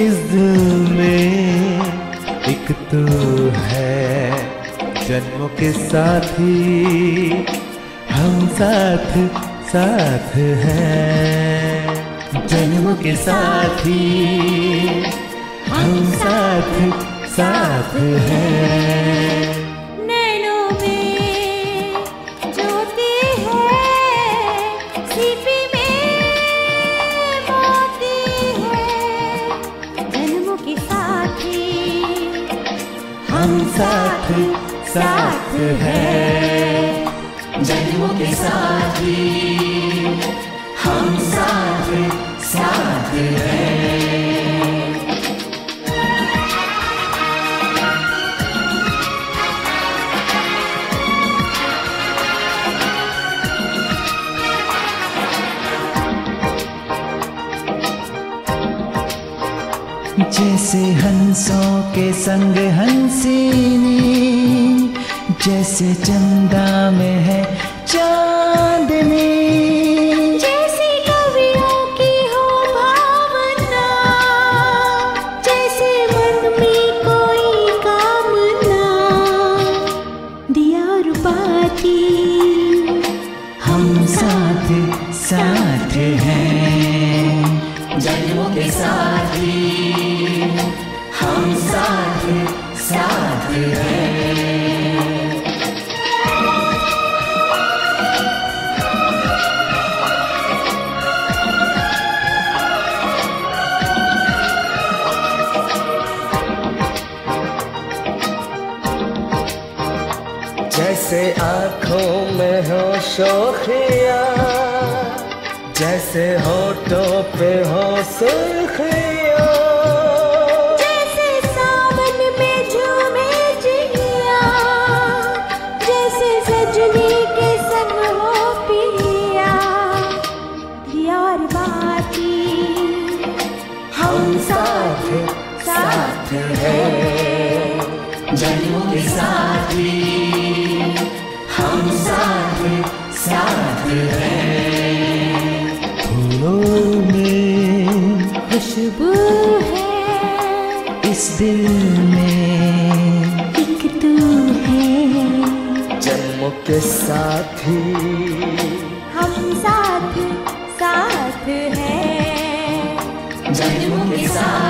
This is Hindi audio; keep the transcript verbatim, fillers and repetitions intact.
इस दिल में एक तू है, जन्मों के साथी हम साथ साथ हैं। जन्मों के साथी हम साथ साथ हैं। हम साथ साथ हैं, जन्मों के साथी हम साथ साथ हैं। जैसे हंसों के संग हंसिनी, जैसे चंदा में है चांदनी, जैसे कवियों की हो भावना, जैसे मन में कोई कामना, दिया रुबाती हम साथ साथ हैं, जन्मों के साथी हम साथ साथ हैं। जैसे आँखों में हो शोखिया, जैसे होठों पे हो सुर्खिया, जन्मों के साथी हम साथ साथ हैं। फूलों में खुशबू है, इस दिल में एक तू है, जन्मों के साथी हम साथ साथ हैं, जन्मों के साथ।